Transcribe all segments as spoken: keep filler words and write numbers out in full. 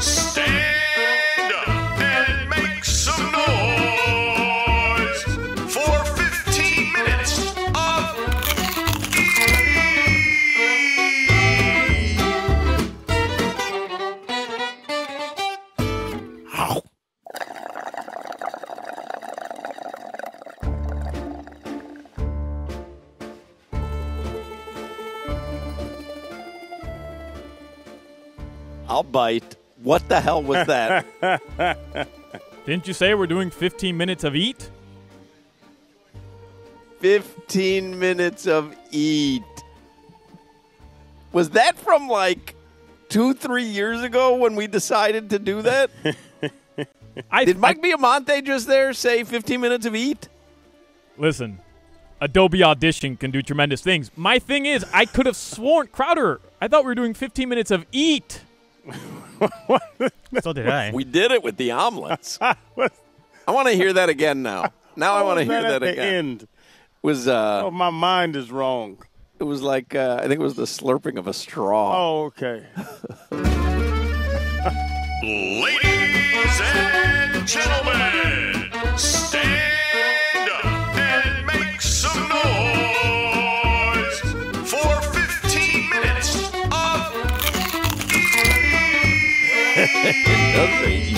stand up and make some noise for fifteen minutes of E! I'll bite. What the hell was that? Didn't you say we're doing fifteen minutes of eat? fifteen minutes of eat. Was that from like two, three years ago when we decided to do that? I, Did Mike I, Biamonte just there say fifteen minutes of eat? Listen, Adobe Audition can do tremendous things. My thing is, I could have sworn, Crowder, I thought we were doing fifteen minutes of eat. So did I. We did it with the omelets. I want to hear that again now. Now I want to hear that, that again. End. It was uh, oh, my mind is wrong. It was like uh, I think it was the slurping of a straw. Oh, okay. Ladies and gentlemen, stand up and make some noise for fifteen minutes. It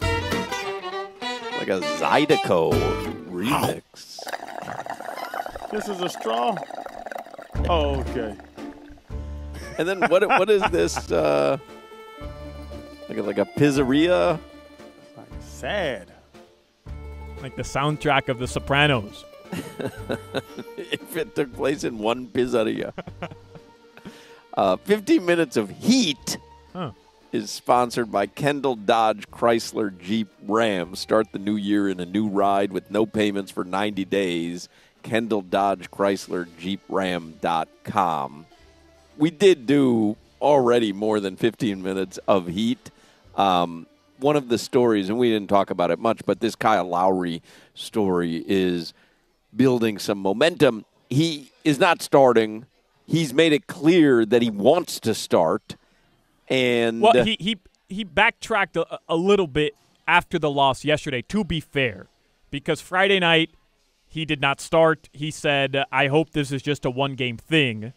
does like a Zydeco remix. This is a straw? Oh, okay. And then what? What is this? Uh, like, a, like a pizzeria? It's like sad. Like the soundtrack of The Sopranos. If it took place in one pizzeria. uh, fifteen minutes of heat. Huh. Is sponsored by Kendall Dodge Chrysler Jeep Ram. Start the new year in a new ride with no payments for ninety days. Kendall Dodge Chrysler Jeep Ram dot com. We did do already more than fifteen minutes of heat. Um, one of the stories, and we didn't talk about it much, but this Kyle Lowry story is building some momentum. He is not starting. He's made it clear that he wants to start. And well, he he he backtracked a, a little bit after the loss yesterday, to be fair, because Friday night he did not start. He said, I hope this is just a one-game thing.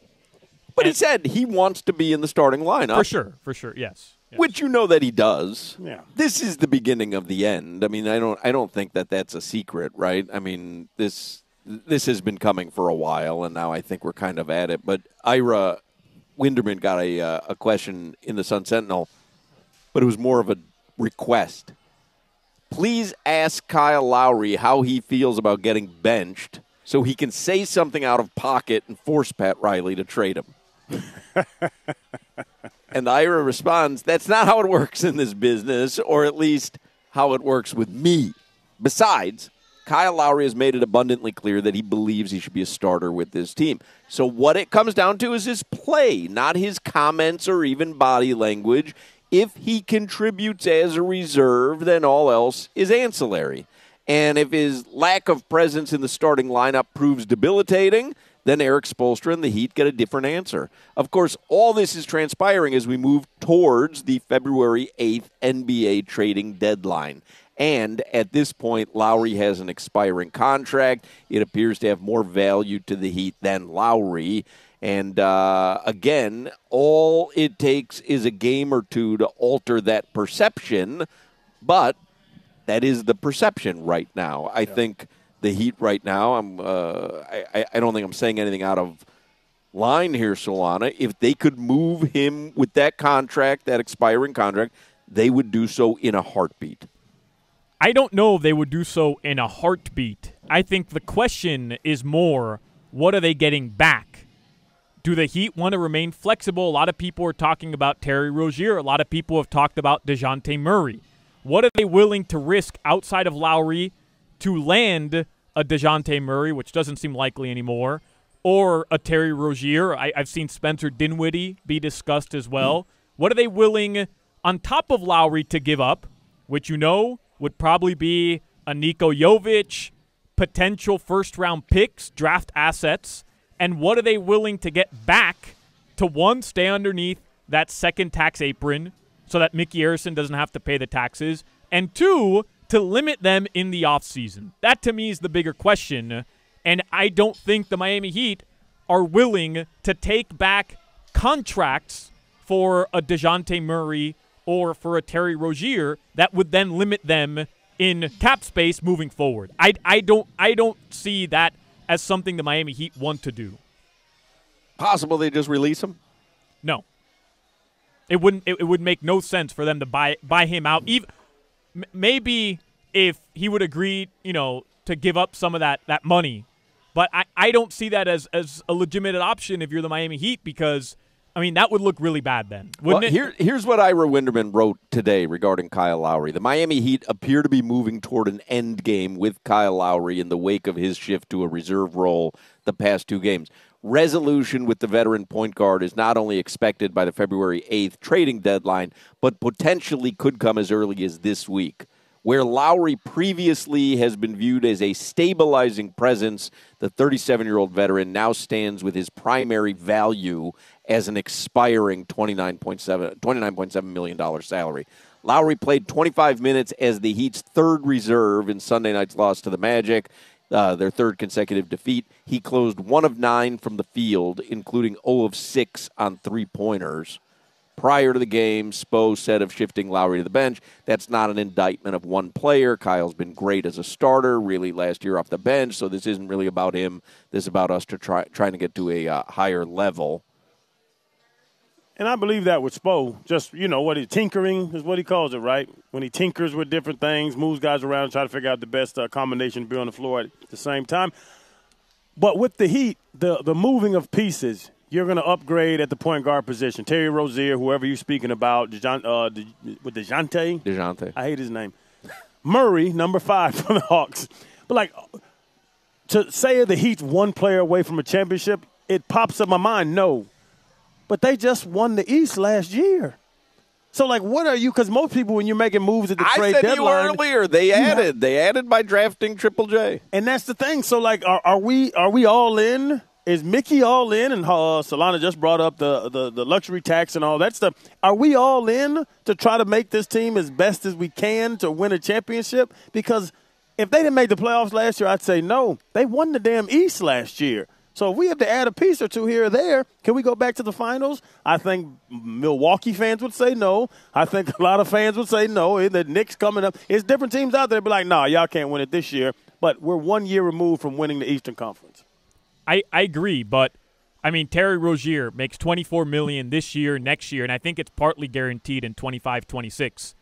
But and he said he wants to be in the starting lineup. For sure, for sure, yes. yes. Which you know that he does. Yeah. This is the beginning of the end. I mean, I don't I don't think that that's a secret, right? I mean, this this has been coming for a while, and now I think we're kind of at it. But Ira Winderman got a uh, a question in the Sun Sentinel, but it was more of a request. Please ask Kyle Lowry how he feels about getting benched so he can say something out of pocket and force Pat Riley to trade him. And Ira responds, that's not how it works in this business, or at least how it works with me. Besides, Kyle Lowry has made it abundantly clear that he believes he should be a starter with this team. So what it comes down to is his play, not his comments or even body language. If he contributes as a reserve, then all else is ancillary. And if his lack of presence in the starting lineup proves debilitating, then Erik Spoelstra and the Heat get a different answer. Of course, all this is transpiring as we move towards the February eighth N B A trading deadline. And at this point, Lowry has an expiring contract. It appears to have more value to the Heat than Lowry. And, uh, again, all it takes is a game or two to alter that perception. But that is the perception right now. I yeah. think the Heat right now, I'm, uh, I, I don't think I'm saying anything out of line here, Solana. If they could move him with that contract, that expiring contract, they would do so in a heartbeat. I don't know if they would do so in a heartbeat. I think the question is more, what are they getting back? Do the Heat want to remain flexible? A lot of people are talking about Terry Rozier. A lot of people have talked about DeJounte Murray. What are they willing to risk outside of Lowry to land a DeJounte Murray, which doesn't seem likely anymore, or a Terry Rozier? I, I've seen Spencer Dinwiddie be discussed as well. Mm. What are they willing, on top of Lowry, to give up, which you know would probably be a Nico Jovich, potential first-round picks, draft assets, and what are they willing to get back to, one, stay underneath that second tax apron so that Mickey Arison doesn't have to pay the taxes, and two, to limit them in the offseason. That, to me, is the bigger question, and I don't think the Miami Heat are willing to take back contracts for a DeJounte Murray or for a Terry Rozier that would then limit them in cap space moving forward. I, I, don't, I don't see that as something the Miami Heat want to do. Possible they just release him? No. It wouldn't. It, it would make no sense for them to buy buy him out. Even maybe if he would agree, you know, to give up some of that that money, but I, I don't see that as as a legitimate option if you're the Miami Heat, because I mean that would look really bad then, wouldn't well, it? Here, here's what Ira Winderman wrote today regarding Kyle Lowry: the Miami Heat appear to be moving toward an end game with Kyle Lowry in the wake of his shift to a reserve role the past two games. Resolution with the veteran point guard is not only expected by the February eighth trading deadline, but potentially could come as early as this week. Where Lowry previously has been viewed as a stabilizing presence, the thirty-seven-year-old veteran now stands with his primary value as an expiring twenty-nine point seven million dollars salary. Lowry played twenty-five minutes as the Heat's third reserve in Sunday night's loss to the Magic. Uh, their third consecutive defeat. He closed one of nine from the field, including zero of six on three-pointers. Prior to the game, Spo said of shifting Lowry to the bench, that's not an indictment of one player. Kyle's been great as a starter, really last year off the bench, so this isn't really about him. This is about us to try, trying to get to a uh, higher level. And I believe that with Spo, just, you know, what he, tinkering is what he calls it, right? When he tinkers with different things, moves guys around and try to figure out the best uh, combination to be on the floor at the same time. But with the Heat, the, the moving of pieces, you're going to upgrade at the point guard position. Terry Rozier, whoever you're speaking about, DeJounte, uh, De, DeJounte? DeJounte. I hate his name. Murray, number five for the Hawks. But, like, to say the Heat's one player away from a championship, it pops up my mind, no. But they just won the East last year. So, like, what are you? Because most people, when you're making moves at the I trade deadline. I said you earlier. They added. Have, they added by drafting Triple J. And that's the thing. So, like, are, are we are we all in? Is Mickey all in? And uh, Solana just brought up the, the, the luxury tax and all that stuff. Are we all in to try to make this team as best as we can to win a championship? Because if they didn't make the playoffs last year, I'd say no. They won the damn East last year. So if we have to add a piece or two here or there, can we go back to the finals? I think Milwaukee fans would say no. I think a lot of fans would say no. The Knicks coming up. It's different teams out there. Be like, nah, y'all can't win it this year. But we're one year removed from winning the Eastern Conference. I, I agree, but, I mean, Terry Rozier makes twenty-four million dollars this year, next year, and I think it's partly guaranteed in twenty-five twenty-six.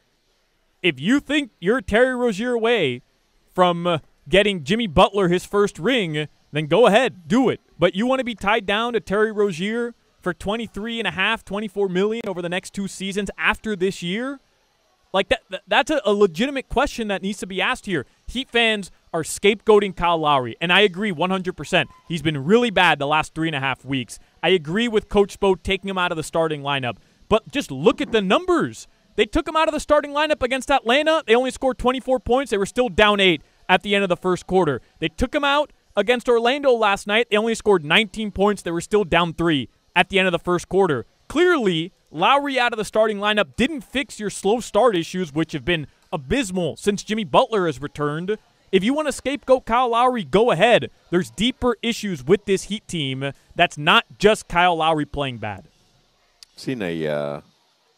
If you think you're Terry Rozier away from getting Jimmy Butler his first ring, then go ahead, do it. But you want to be tied down to Terry Rozier for twenty-three and a half, twenty-four million dollars over the next two seasons after this year? Like, that, that that's a, a legitimate question that needs to be asked here. Heat fans are scapegoating Kyle Lowry, and I agree one hundred percent. He's been really bad the last three and a half weeks. I agree with Coach Spo taking him out of the starting lineup, but just look at the numbers. They took him out of the starting lineup against Atlanta. They only scored twenty-four points. They were still down eight at the end of the first quarter. They took him out against Orlando last night. They only scored nineteen points. They were still down three at the end of the first quarter. Clearly, Lowry out of the starting lineup didn't fix your slow start issues, which have been abysmal since Jimmy Butler has returned. If you want to scapegoat Kyle Lowry, go ahead. There's deeper issues with this Heat team that's not just Kyle Lowry playing bad. I've seen a uh,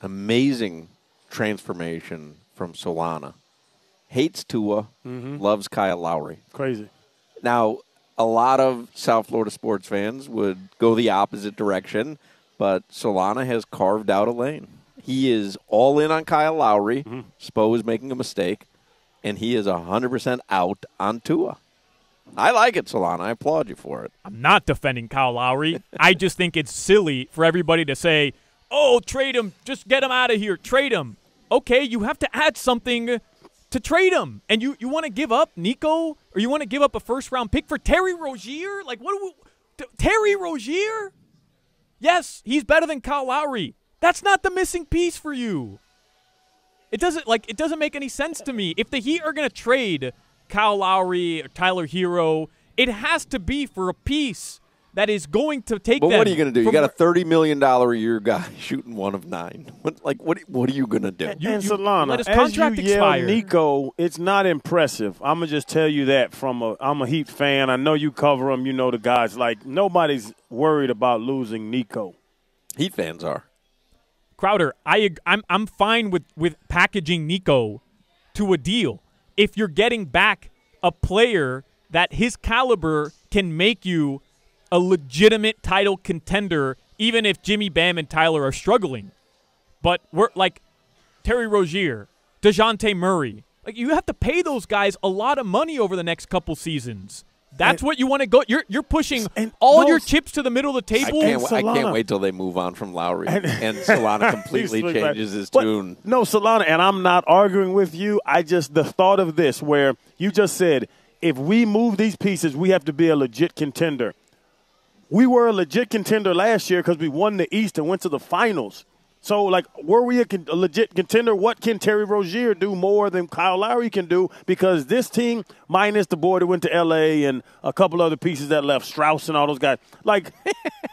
amazing transformation from Solana. Hates Tua, mm-hmm. loves Kyle Lowry. Crazy. Now, a lot of South Florida sports fans would go the opposite direction, but Solana has carved out a lane. He is all in on Kyle Lowry. Mm-hmm. Spo is making a mistake, and he is one hundred percent out on Tua. I like it, Solana. I applaud you for it. I'm not defending Kyle Lowry. I just think it's silly for everybody to say, oh, trade him. Just get him out of here. Trade him. Okay, you have to add something to trade him. And you, you want to give up Nico? Or you want to give up a first-round pick for Terry Rozier? Like, what do we, Terry Rozier? Yes, he's better than Kyle Lowry. That's not the missing piece for you. It doesn't, like, it doesn't make any sense to me. If the Heat are going to trade Kyle Lowry or Tyler Hero, it has to be for a piece that is going to take but them. But what are you going to do? You got a thirty million dollars a year guy shooting one of nine. What, like, what What are you going to do? And, you, and you, Solana, let his contract as you expire. Yell Nico, it's not impressive. I'm going to just tell you that from a – I'm a Heat fan. I know you cover him. You know the guys. Like, nobody's worried about losing Nico. Heat fans are. Crowder, I, I'm, I'm fine with, with packaging Nico to a deal. If you're getting back a player that his caliber can make you a legitimate title contender, even if Jimmy, Bam, and Tyler are struggling. But we're like Terry Rozier, DeJounte Murray. Like, you have to pay those guys a lot of money over the next couple seasons. That's and, what you want to go. You're you're pushing and all those, your chips to the middle of the table. I can't, I can't wait till they move on from Lowry and, and Solana completely changes his but, tune. No, Solana, and I'm not arguing with you. I just the thought of this, where you just said, if we move these pieces, we have to be a legit contender. We were a legit contender last year because we won the East and went to the finals. So, like, were we a, con a legit contender? What can Terry Rozier do more than Kyle Lowry can do? Because this team, minus the boy that went to L A and a couple other pieces that left, Strauss and all those guys. Like,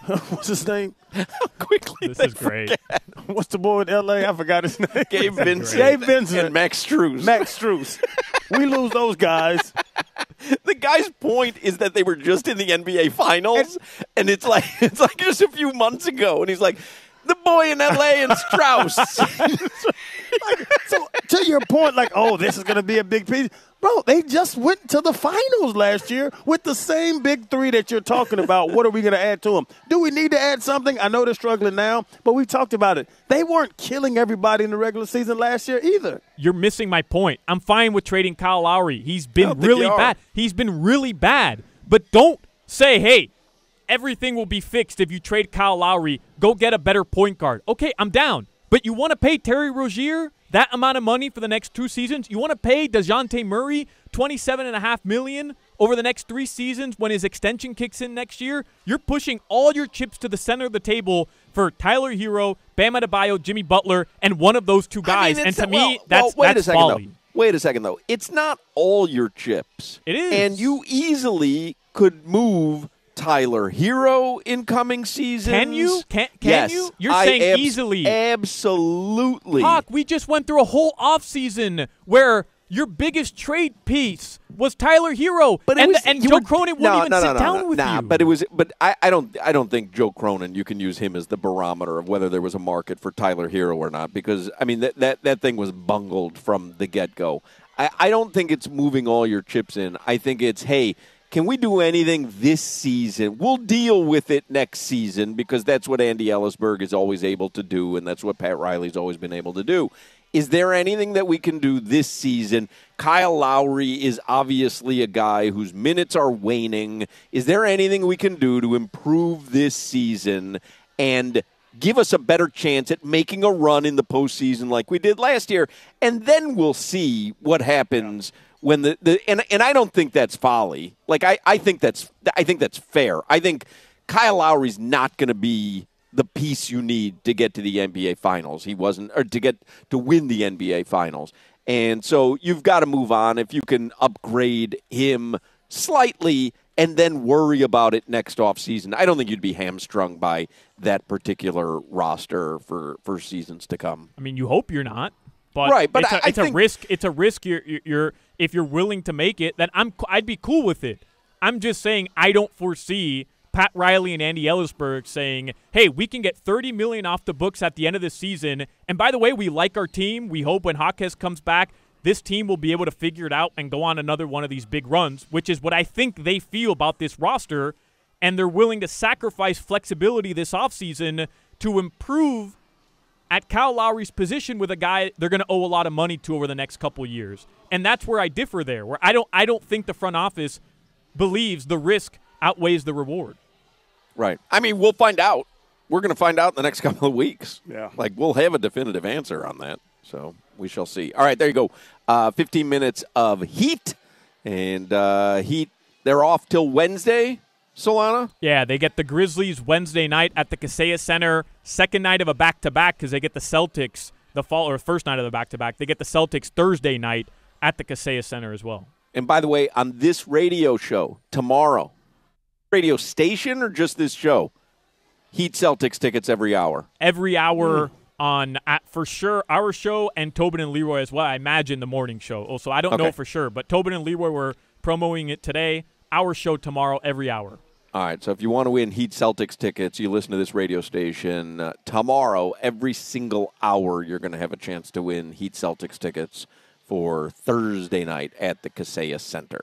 what's his name? How quickly This is great. Forget. What's the boy in L A? I forgot his name. Gabe Vincent. Gabe Vincent. And Max Strus. Max Strus. We lose those guys. The guy's point is that they were just in the N B A Finals, and, and it's like it's like just a few months ago, and he's like, the boy in L A and Strauss. Like, so to your point, like, oh, this is going to be a big piece. Bro, they just went to the finals last year with the same big three that you're talking about. What are we going to add to them? Do we need to add something? I know they're struggling now, but we've talked about it. They weren't killing everybody in the regular season last year either. You're missing my point. I'm fine with trading Kyle Lowry. He's been really bad. He's been really bad. But don't say, hey, everything will be fixed if you trade Kyle Lowry. Go get a better point guard. Okay, I'm down. But you want to pay Terry Rozier that amount of money for the next two seasons? You want to pay DeJounte Murray twenty-seven point five million dollars over the next three seasons when his extension kicks in next year? You're pushing all your chips to the center of the table for Tyler Hero, Bam Adebayo, Jimmy Butler, and one of those two guys. I mean, and to well, me, that's, well, wait that's a second, folly. Though. Wait a second, though. It's not all your chips. It is. And you easily could move Tyler Hero incoming season. Can you? Can, can yes. you? You're I saying ab easily. Absolutely. Hawk, we just went through a whole offseason where your biggest trade piece was Tyler Hero, but and, was, the, and Joe were, Cronin wouldn't no, even no, no, sit no, down no, with nah, you. But it was, but I, I don't, I don't think Joe Cronin. You can use him as the barometer of whether there was a market for Tyler Hero or not, because I mean that that that thing was bungled from the get go. I, I don't think it's moving all your chips in. I think it's hey, can we do anything this season? We'll deal with it next season, because that's what Andy Ellisberg is always able to do, and that's what Pat Riley's always been able to do. Is there anything that we can do this season? Kyle Lowry is obviously a guy whose minutes are waning. Is there anything we can do to improve this season and give us a better chance at making a run in the postseason like we did last year? And then we'll see what happens. Yeah. When the, the and and I don't think that's folly. Like I, I think that's I think that's fair. I think Kyle Lowry's not going to be the piece you need to get to the N B A Finals. He wasn't, or to get to win the N B A Finals. And so you've got to move on. If you can upgrade him slightly and then worry about it next offseason, I don't think you'd be hamstrung by that particular roster for for seasons to come. I mean, you hope you're not. But right, but it's a, I, I it's a risk. It's a risk. You're, you're, if you're willing to make it, then I'm. I'd be cool with it. I'm just saying I don't foresee Pat Riley and Andy Ellisberg saying, "Hey, we can get thirty million dollars off the books at the end of the season." And by the way, we like our team. We hope when Hawkes comes back, this team will be able to figure it out and go on another one of these big runs, which is what I think they feel about this roster, and they're willing to sacrifice flexibility this offseason to improve at Kyle Lowry's position with a guy they're going to owe a lot of money to over the next couple years. And that's where I differ there, where I don't, I don't think the front office believes the risk outweighs the reward. Right. I mean, we'll find out. We're going to find out in the next couple of weeks. Yeah. Like, we'll have a definitive answer on that. So we shall see. All right, there you go. Uh, fifteen minutes of Heat. And uh, Heat, they're off till Wednesday. Solana? Yeah, they get the Grizzlies Wednesday night at the Kaseya Center. Second night of a back-to-back because they get the Celtics the fall or first night of the back-to-back. They get the Celtics Thursday night at the Kaseya Center as well. And by the way, on this radio show tomorrow, radio station or just this show? Heat Celtics tickets every hour. Every hour. Mm. On uh, for sure our show and Tobin and Leroy as well. I imagine the morning show also. I don't okay. know for sure, but Tobin and Leroy were promoting it today. Our show tomorrow, every hour. All right, so if you want to win Heat Celtics tickets, you listen to this radio station uh, tomorrow. Every single hour, you're going to have a chance to win Heat Celtics tickets for Thursday night at the Kaseya Center.